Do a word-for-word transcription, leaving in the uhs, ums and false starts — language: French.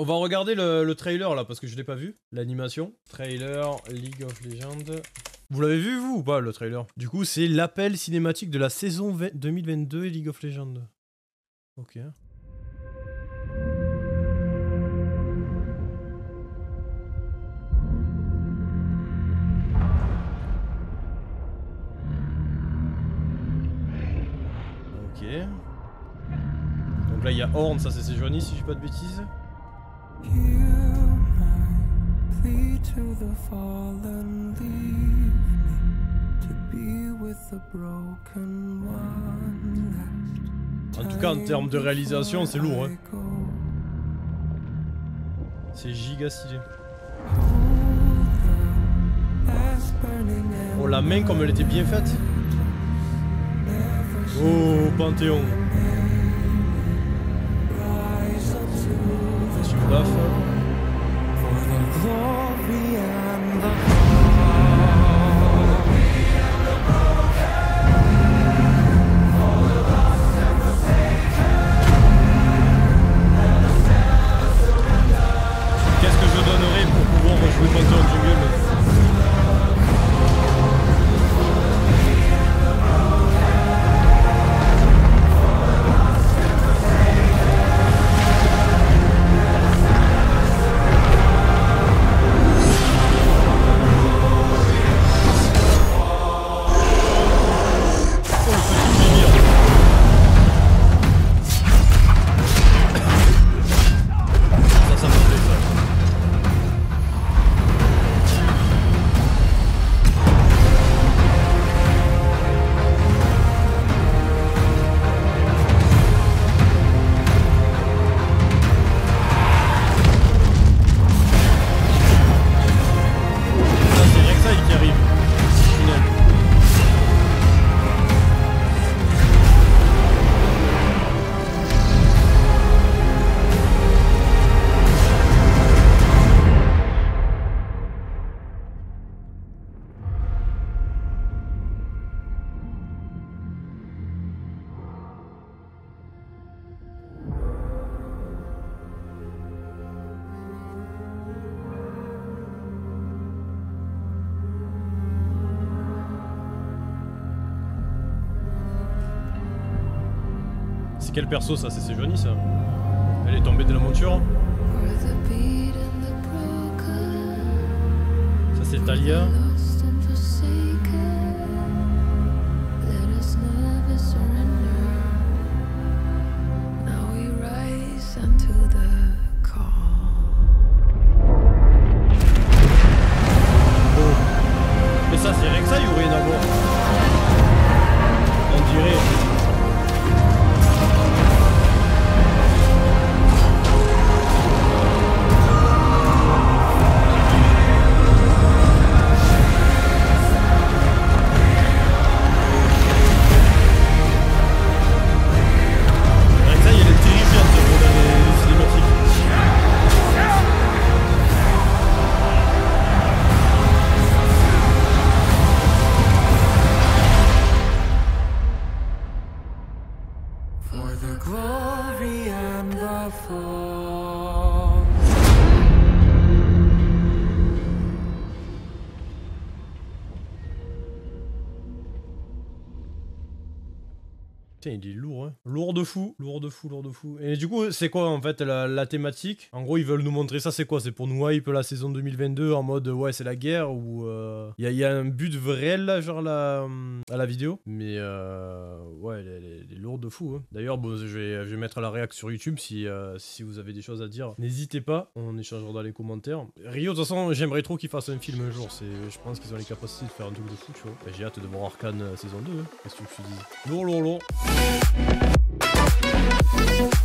on va regarder le, le trailer là, parce que je l'ai pas vu. L'animation. Trailer League of Legends. Vous l'avez vu, vous, ou pas, le trailer? Du coup, c'est l'appel cinématique de la saison vingt vingt-deux League of Legends. Ok. Ok. Donc là, il y a Horn, ça c'est ses Johnny, si je dis pas de bêtises. To the fallen, leave me to be with the broken one. En tout cas, en termes de réalisation, c'est lourd, hein. C'est giga stylé. Oh, la main comme elle était bien faite. Oh, Panthéon. Attention gaffe. Qu'est-ce que je donnerais pour pouvoir rejouer Panthéon en jungle? C'est quel perso ça? C'est Johnny ça? Elle est tombée de la monture. Ça c'est Thalia. Oh. Mais ça c'est rien que ça, il y aurait d'abord. On dirait... Putain, il est lourd, hein. Lourd de fou, lourd de fou, lourd de fou. Et du coup, c'est quoi en fait la, la thématique? En gros, ils veulent nous montrer ça, c'est quoi? C'est pour nous hype la saison deux mille vingt-deux en mode ouais, c'est la guerre ou. Euh... Il y a, y a un but vrai là, genre la, à la vidéo. Mais euh... ouais, elle est, elle est lourde de fou, hein. D'ailleurs, bon, je, vais, je vais mettre la réaction sur YouTube si, euh, si vous avez des choses à dire. N'hésitez pas, on échangera dans les commentaires. Rio, de toute façon, j'aimerais trop qu'ils fassent un film un jour. Je pense qu'ils ont les capacités de faire un double de fou, tu vois. J'ai hâte de voir Arcane euh, saison deux, hein. Qu'est-ce que tu dis? Lourd, lourd, lourd. We'll be right back.